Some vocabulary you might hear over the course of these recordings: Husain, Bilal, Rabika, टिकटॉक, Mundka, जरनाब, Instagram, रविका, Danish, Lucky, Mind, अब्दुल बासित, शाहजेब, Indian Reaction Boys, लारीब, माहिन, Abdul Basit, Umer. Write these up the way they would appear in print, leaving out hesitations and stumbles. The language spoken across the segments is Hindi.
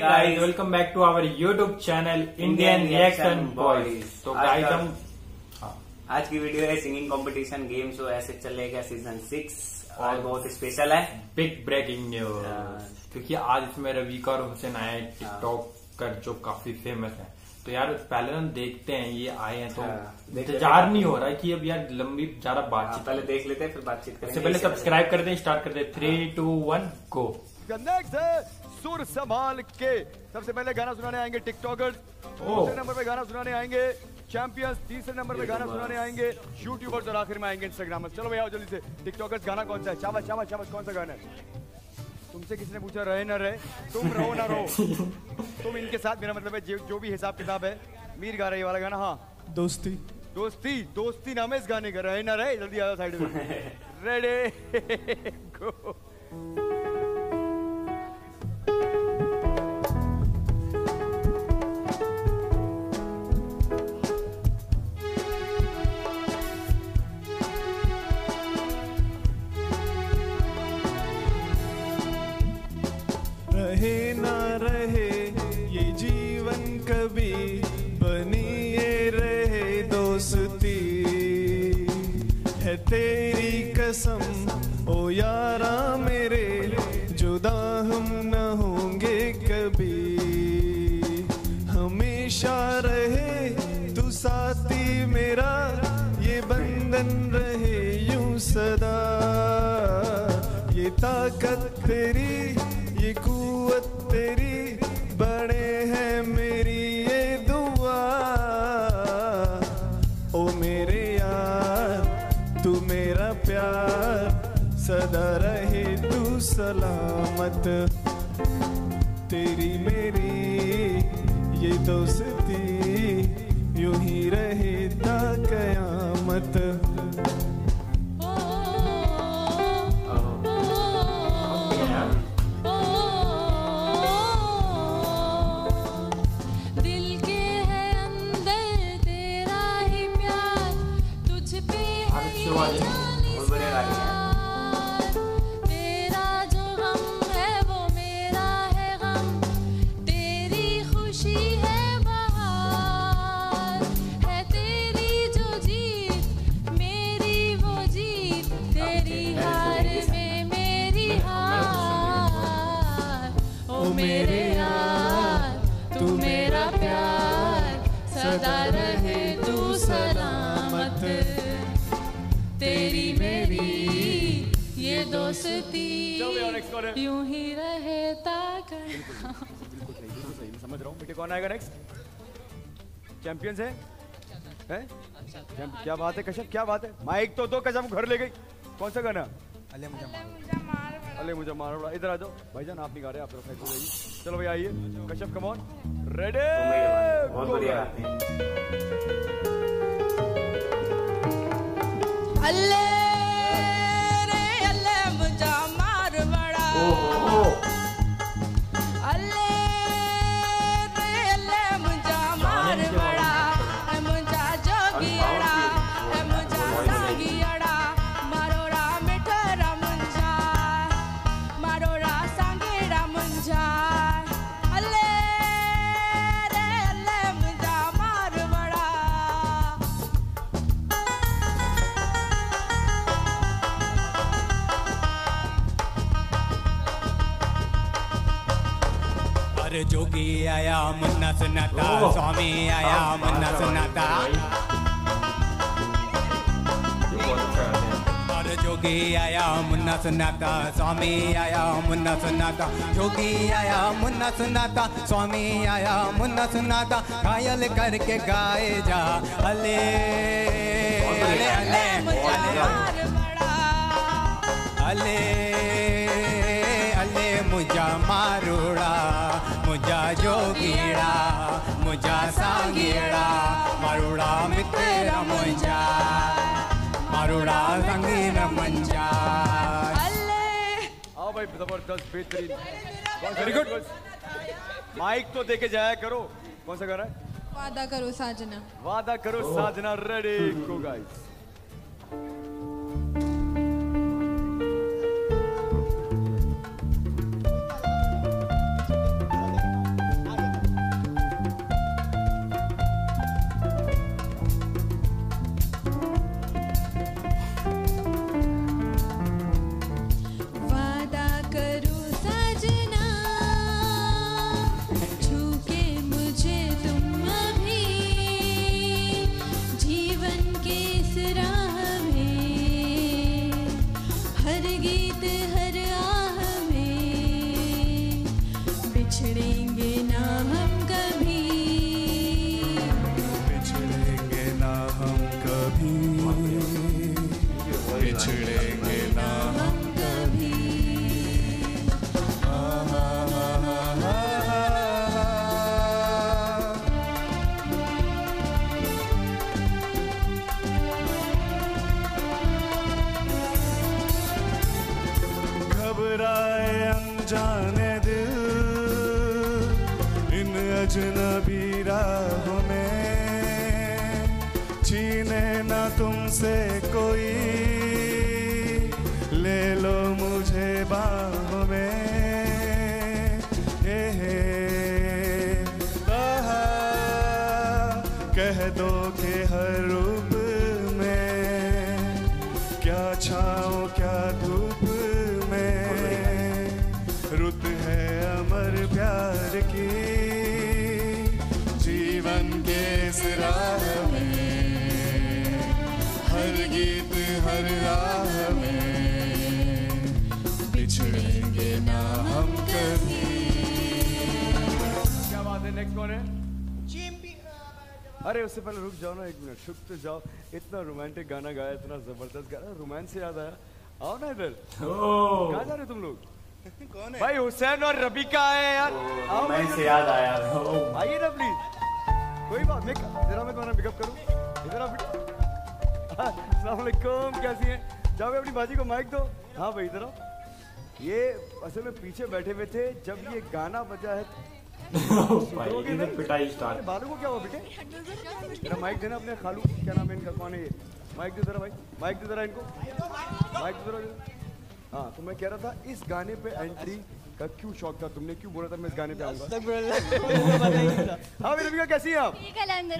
Hey guys, welcome back to our YouTube channel Indian Reaction Boys। तो गाइस आज की वीडियो है सिंगिंग कंपटीशन गेम शो ऐसे चलेगा सीजन 6 और बहुत स्पेशल है। बिग ब्रेकिंग न्यूज क्योंकि आज इसमें रविका और हुसैन आए टिकटॉक कर जो काफी फेमस है। तो यार पहले हम देखते हैं ये आए हैं तो इंतजार नहीं हो रहा है कि अब यार लंबी ज्यादा बातचीत पहले देख लेते हैं फिर बातचीत करेंगे। पहले सब्सक्राइब करते हैं, स्टार्ट करते हैं 3, 2, 1 गो। नेक्स्ट है सुर संभाल के। सबसे पहले गाना सुनाने आएंगे टिकटॉकर्स, दूसरे नंबर पे गाना सुनाने आएंगे चैंपियंस, तीसरे नंबर पे गाना सुनाने आएंगे यूट्यूबर्स और आखिर में आएंगे इंस्टाग्रामर्स। चलो भैया जल्दी से टिकटॉकर्स गाना कौन सा है? चावा चावा चावा कौन सा गाना है? तुमसे किसने पूछा? रहे ना रहे, तुम रहो ना रहो, तुम इनके साथ। मेरा मतलब है जो भी हिसाब किताब है। मीर गा रहा है ये वाला गाना। हाँ दोस्ती दोस्ती दोस्ती नाम है इस गाने का। रहे ना रहे, जल्दी आओ साइड में। Ready go. रहे ना रहे ये जीवन कभी, बनी ये रहे दोस्ती। है तेरी कसम ओ यारा मेरे, जुदा हम न होंगे कभी। हमेशा रहे तू साथी मेरा, ये बंधन रहे यूं सदा। ये ताकत तेरी ये कुवत तेरी, बड़े हैं मेरी ये दुआ। ओ मेरे यार तू मेरा प्यार, सदा रहे तू सलामत। तेरी मेरी ये दोस्ती यूं ही रहे ता कयामत। यूं ही रहे ताकत। बिल्कुल सही मैं समझ रहा हूँ। बेटे कौन आएगा नेक्स्ट? चैंपियंस है अच्छा, क्या बात है कश्यप, क्या बात है। माइक तो दो कश्यप, घर ले गई। कौन सा गाना? अले मुझे मारो बड़ा। इधर आ जाओ भाईजान, आप नहीं गा रहे, आप लोग फेंको। चलो भैया आइए कश्यप, कम ऑन। रेडी बहुत जोगी आया मुन्ना सुनाता, स्वामी आया मुन्ना सुनाता। और जोगी आया मुन्ना सुनाता, स्वामी आया मुन्ना सुनाता। जोगी आया मुन्ना सुनाता, स्वामी आया मुन्ना सुनाता। घायल करके गाए जा अले अले अले अले अले मुझा मारूड़ा, मुझा जोगीड़ा, मुझा सांगीड़ा, मारूड़ा मित्र मुझा, मारूड़ा संगीन मुझा। आओ भाई जबरदस्त बेहतरीन, वेरी गुड। माइक तो देके जाया करो। कौन सा गा रहा है? वादा करो साजना, वादा करो साजना। Ready go guys. जाने दिल इन अजनबी राहों में, छीने ना तुमसे कोई, ले लो मुझे बाहों में। हे बहा कह दो के हर रूप में, क्या छाओ क्या धूप में, रुत है अमर प्यार की जीवन के इस राह में। हर गीत हर राह में, बिछड़ेंगे ना हम कभी। क्या बात है, नेक्स्ट कौन है? अरे उससे पहले रुक जाओ ना एक मिनट, शुक तो जाओ, इतना रोमांटिक गाना गाया, इतना जबरदस्त गाना, रोमांस से याद आया, आओ ना इधर। कहाँ जा रहे हो तुम लोग? कौन है भाई? हुसैन और रबीका है यार। रोमांस से याद आया, आइए ना प्लीज। कोई बात नहीं, जरा मैं तुम्हारा पिकअप करूँ इधर आप। अस्सलाम वालेकुम, कैसी है? जाओगे अपनी बाजी को माइक दो। हाँ भाई इधर आओ। ये असल में पीछे बैठे हुए थे जब ये गाना बजा है। पिटाई स्टार बालू को क्या हुआ बेटे? माइक देना अपने खालू, क्या नाम है इनका, कौन है ये? माइक दे जरा भाई, माइक दे जरा इनको, माइक दे जरा। हाँ तो मैं कह रहा था, इस गाने पे एंट्री का क्यों शौक था? तुमने क्यों बोला था मैं इस गाने पे आऊंगा? हाँ रबीका कैसी है आप?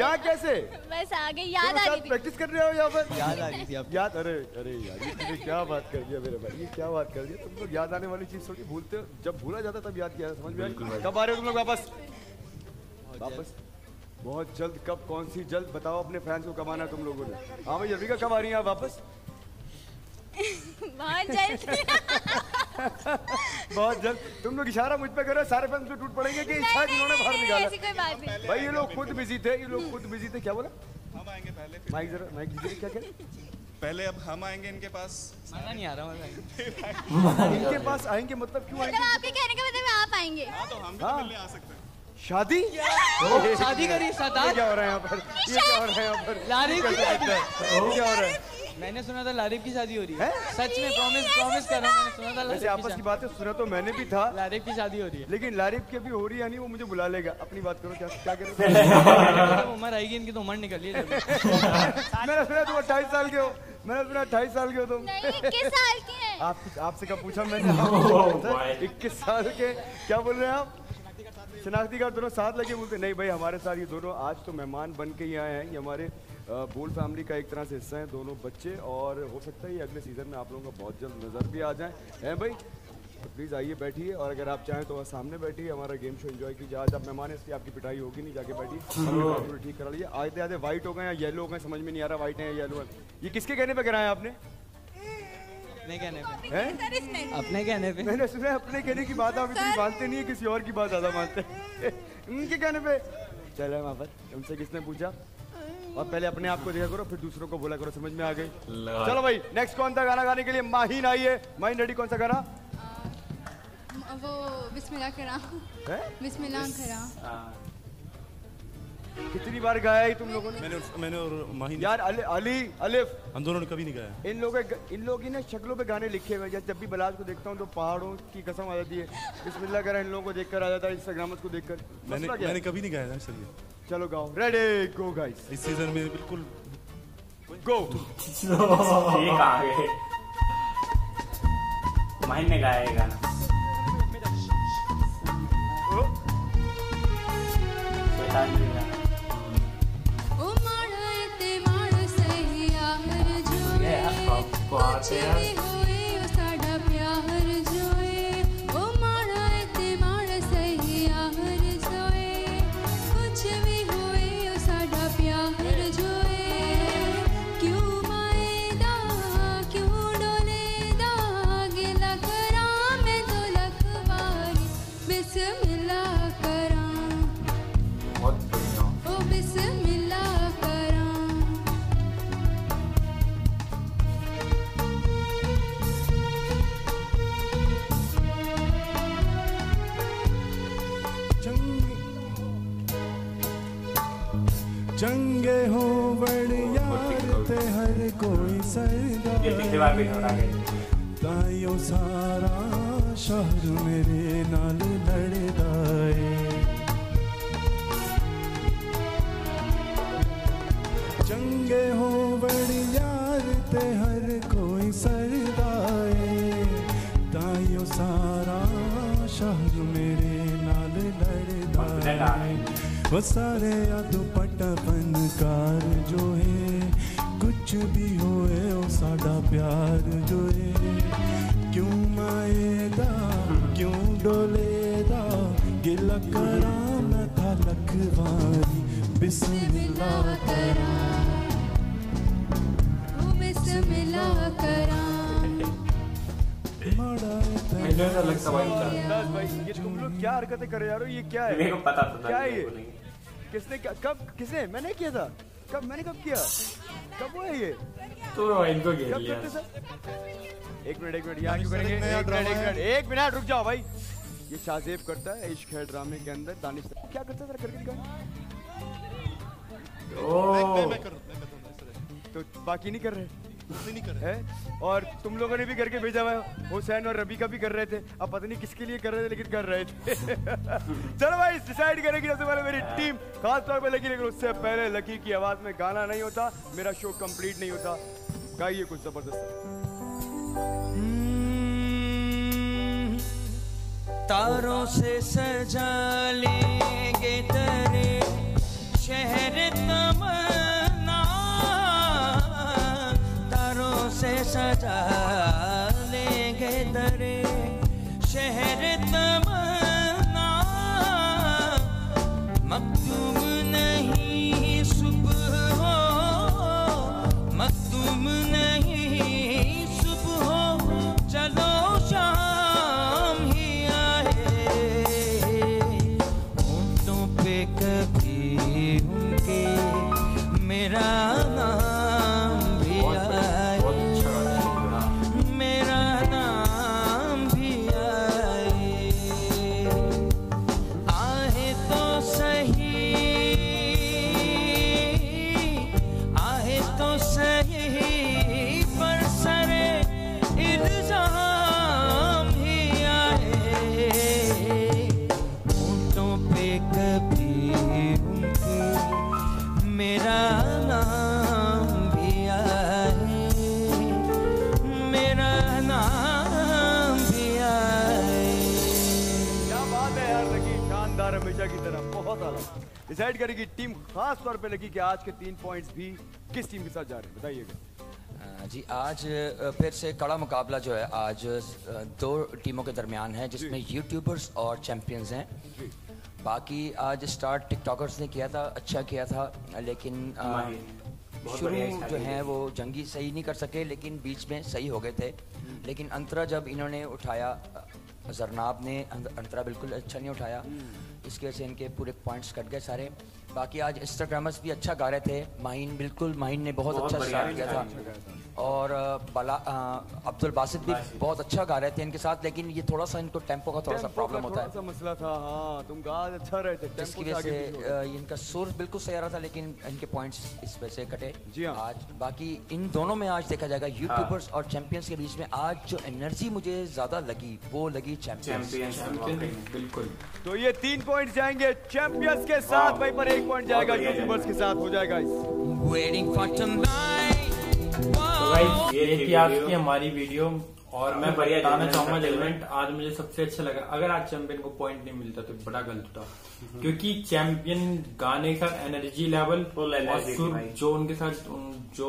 यहाँ कैसे बस आ गई, याद आ गई। प्रैक्टिस कर रहे हो यहाँ पर? याद आ गई आप, याद। अरे अरे यार ये क्या बात कर दिया मेरे भाई, ये क्या बात कर दिया। तुम लोग याद आने वाली चीज थोड़ी भूलते हो, जब भूला जाता तब याद किया। समझ में? कब आ रहे हो तुम लोग वापस? वापस बहुत जल्द। कब? कौन सी जल्द? बताओ, अपने फैंस को कमाना तुम लोगों ने। हाँ भाई रबीका कब आ रही है आप वापस? बहुत जल्द। बहुत जल्द। तुम लोग इशारा मुझ पे कर रहे हो, सारे फैंस तो टूट पड़ेंगे कि शायद इन्होंने बाहर निकाला। भाई ये लोग खुद बिजी थे, ये लोग खुद बिजी थे। क्या बोला? हम आएंगे पहले। माइक जरा, माइक दीजिए। क्या क्या पहले? अब हम आएंगे इनके पास। मजा नहीं आ रहा, मजा इनके पास आएंगे मतलब क्यों आएंगे? आपके कहने का मतलब आप आएंगे? हाँ तो हम भी आ सकते हैं। शादी? शादी करी? क्या हो रहा है यहाँ पर? ये क्या हो रहा है यहाँ पर? लारीब की शादी क्या हो रहा है? मैंने सुना था लारीब की शादी हो रही है। सच में? प्रॉमिस, प्रॉमिस कर रहा हूँ, मैंने सुना था। वैसे आपस की बातें सुना तो मैंने भी था, लारीब की शादी हो रही है। लेकिन लारीब की भी हो रही है यानी वो मुझे बुला लेगा। अपनी बात करो, क्या क्या करो। उम्र आएगी इनकी तो उम्र निकली। मैंने सुना तुम 28 साल के हो, मैंने सुना 28 साल के हो तुम। 21 साल के। आपसे कब पूछा मैंने? 21 साल के। क्या बोल रहे हैं आप? शनाख्ती कार्ड दोनों साथ लगे बोलते नहीं भाई, हमारे साथ ये दोनों आज तो मेहमान बन के ही आए हैं। ये हमारे बोल फैमिली का एक तरह से हिस्सा हैं दोनों बच्चे, और हो सकता है ये अगले सीजन में आप लोगों का बहुत जल्द नजर भी आ जाए। हैं भाई तो प्लीज़ आइए, बैठिए, और अगर आप चाहें तो सामने बैठिए, हमारा गेम शो एंजॉय कीजिए। आज आप मेहमान हैं इसलिए आपकी पिटाई होगी नहीं, जाके बैठिए, ठीक करा लीजिए। आधे आधे वाइट हो गए या येलो हो गए, समझ में नहीं आ रहा व्हाइट है या येलो है। ये किसके कहने पर कराया आपने? अपने कहने पे हैं? अपने कहने पे। मैंने सुना है अपने कहने की बात आप इतनी मानते नहीं है, किसी और की बात ज्यादा मानते हैं। इनके कहने पे चले वहाँ पर। उनसे किसने पूछा? और पहले अपने आप को देखा करो, फिर दूसरों को बोला करो। समझ में आ गई? चलो भाई नेक्स्ट कौन सा गाना गाने के लिए माहिन आई है? माहिन रेडी? कौन सा गाना? वो बिस्मिल्लाह करा। बिस्मिल्लाह करा कितनी बार गाया है तुम लोगों ने? मैंने और माहिन यार। अली अलिफ हम दोनों ने कभी नहीं गाया। इन लोगों ने शक्लों पे गाने लिखे हुए हैं। जब भी बिलाल को देखता हूँ तो पहाड़ों की कसम आ जाती है। बिस्मिल्लाह करा इन लोगों को देखकर आ जाता है, इंस्टाग्रामर्स को देखकर। मैंने कभी नहीं गाया था इसलिए। चलो गाओ, रेडी गो गाइस। इस सीजन में बिल्कुल गो। माहिन ने गाया गाना। पाचे होए साडा प्यार जोए, ओ माड़ा ते माड़ा सही आहर जोए, कुछ भी होए ओ साडा प्यार जोए। क्यों मायदा क्यों डोले दा, गिला करा मैं तो लखवारी, बिस्मिल्ला करा, ओ बिस्मिल्ला करा। जंगे हो बड़े यार ते हर कोई सरदार, ताइयो सारा शहर मेरे नाल लड़दा है चंगे हो बड़ी यार ते हर कोई सरदा है ताइयो सारा शहर मेरे नाल लड़दा है वो सारे दुपट्टा बनकार जो है कुछ भी होए ओ साडा प्यार जो है क्यों माएदा क्यों डोलेदा गिला करा ना था लखवारी बिस्मिल्लाह करा ओ बिस्मिल्लाह करा माड़ा है तो लगता भाई अंदाज भाई ये तुम लोग क्या हरकतें कर रहे यार ये क्या है मेरे को पता था क्या ये किसने कब किसने मैंने किया था कब किया कब हुआ ये तो इनको घेर लिया एक मिनट यहाँ क्यों करेंगे एक मिनट रुक जाओ भाई ये शाहजेब करता है इश्क है ड्रामे के अंदर दानिश क्या करता है करके दिखा तो बाकी नहीं कर रहे हैं और तुम लोगों ने भी करके भेजा हुआ है हुसैन और रबीका भी कर रहे थे अब पता नहीं किसके लिए कर रहे थे लेकिन कर रहे थे चलो भाई डिसाइड करेगी सबसे पहले मेरी टीम खासतौर पर लगी लेकिन उससे पहले लकी की आवाज में गाना नहीं होता मेरा शो कम्प्लीट नहीं होता गाइए कुछ जबरदस्त तारों से सजा लेंगे तेरे शहर तमन्ना तारों से सजा लेंगे तेरे शहर तमन्ना मखदूम नहीं सुबह हो मखदूम नहीं सुबह हो चलो शाम ही आए ऊँटों पे कभी उनके मेरा नाम भी आए मेरा नाम भी आए आहे तो सही आहे तो सही पर सरे इल्ज़ाम मेरा नाम भी आए मेरा नाम भी आए क्या बात है यार लकी शानदार हमेशा की तरह बहुत आला डिसाइड करेगी टीम खास तौर पे लगी कि आज के 3 पॉइंट्स भी किस टीम के साथ जा रहे हैं बताइएगा जी आज फिर से कड़ा मुकाबला जो है आज 2 टीमों के दरमियान है जिसमें यूट्यूबर्स और चैंपियंस हैं बाकी आज स्टार्ट टिकटॉकर्स ने किया था अच्छा किया था लेकिन शुरू जो है वो जंगी सही नहीं कर सके लेकिन बीच में सही हो गए थे लेकिन अंतरा जब इन्होंने उठाया जरनाब ने अंतरा बिल्कुल अच्छा नहीं उठाया इसकी वजह से इनके पूरे पॉइंट्स कट गए सारे बाकी आज इंस्टाग्रामर्स भी अच्छा गा रहे थे माइंड बिल्कुल माइंड ने बहुत अच्छा स्टार्ट किया था और अब्दुल बासित भी बहुत अच्छा गा रहे थे इनके साथ लेकिन ये थोड़ा सा इनको टेम्पो का थोड़ा सा प्रॉब्लम होता है मसला था हाँ, तुम गा अच्छा रहे थे जिसकी वजह से इनका सुर बिल्कुल सही आ रहा था लेकिन इनके पॉइंट्स इस वजह से कटे आज बाकी इन दोनों में आज देखा जाएगा यूट्यूबर्स और चैंपियंस के बीच में आज जो एनर्जी मुझे ज्यादा लगी वो लगी चैंपियंस बिल्कुल तो ये 3 पॉइंट जाएंगे चैंपियंस के साथ भाई पर 1 पॉइंट जाएगा यूट्यूबर्स के साथ हो जाएगा तो गाइस ये थी आज की हमारी वीडियो और मैं बढ़िया बताना चाहूंगा जजमेंट आज मुझे सबसे अच्छा लगा अगर आज चैंपियन को पॉइंट नहीं मिलता तो बड़ा गलत था क्योंकि चैंपियन गाने का एनर्जी लेवल जो उनके साथ जो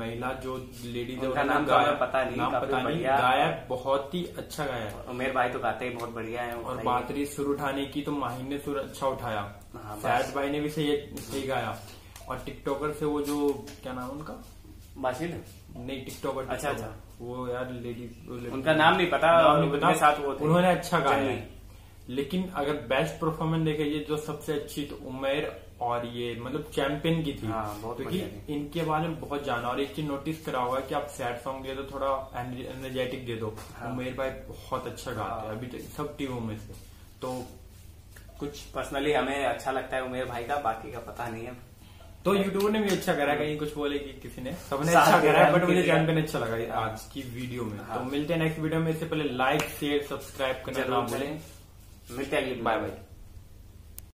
महिला जो लेडीज उनका नाम पता नहीं गाया बहुत ही अच्छा गाया उमेर भाई तो गाते ही बहुत बढ़िया है और बात रही सुर उठाने की तो माहिर ने सुर अच्छा उठाया सैयद भाई ने भी सही गाया और टिकटॉकर से वो जो क्या नाम उनका बासित नहीं टिकटॉकर अच्छा वो यार लेडीज उनका नाम नहीं पता उनके साथ वो थे उन्होंने अच्छा गाया लेकिन अगर बेस्ट परफॉर्मेंस देखे ये जो सबसे अच्छी तो उमेर और ये मतलब चैंपियन की थी क्योंकि इनके बारे में बहुत जाना और एक चीज नोटिस करा हुआ है कि आप सैड सॉन्ग दे दो थोड़ा एनर्जेटिक दे दो उमेर भाई बहुत अच्छा गाते हैं अभी सब टीमों में से तो कुछ पर्सनली हमें अच्छा लगता है उमेर भाई का बाकी का पता नहीं है तो यूट्यूबर ने भी अच्छा करा, कहीं कुछ बोले कि किसी ने, सबने अच्छा करा है, बट मुझे जान पे अच्छा लगा आज की वीडियो में। तो मिलते हैं नेक्स्ट वीडियो में, इससे पहले लाइक शेयर सब्सक्राइब करना ना भूलें। मिलते हैं, बाय बाय।